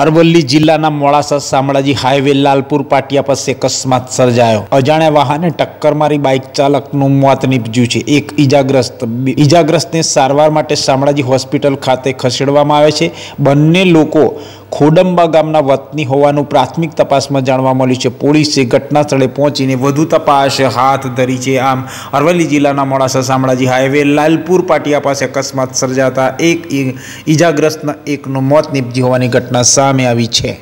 અરવલ્લી જિલ્લાના મોડાસા શામળાજી હાઈવે લાલપુર પાટિયા પાસે અકસ્માત સર્જાયો। અજાણ્યા વાહને ટક્કર મારી બાઇક ચાલકનું મોત નીપજ્યું છે। એક ઈજાગ્રસ્તને સારવાર માટે શામળાજી હોસ્પિટલ ખાતે ખસેડવામાં આવે છે। બંને લોકો ખોડંબા ગામના વતની હોવાનું પ્રાથમિક તપાસમાં જાણવા મળ્યું છે। પોલીસે ઘટના સ્થળે પહોંચીને વધુ તપાસ હાથ ધરી છે। આમ અરવલ્લી જિલ્લાના મોડાસા શામળાજી હાઈવે લાલપુર પાટિયા પાસે અકસ્માત સર્જાતા એક ઈજાગ્રસ્તના એકનું મોત નીપજ્યું હોવાની ઘટના સામે આવી છે।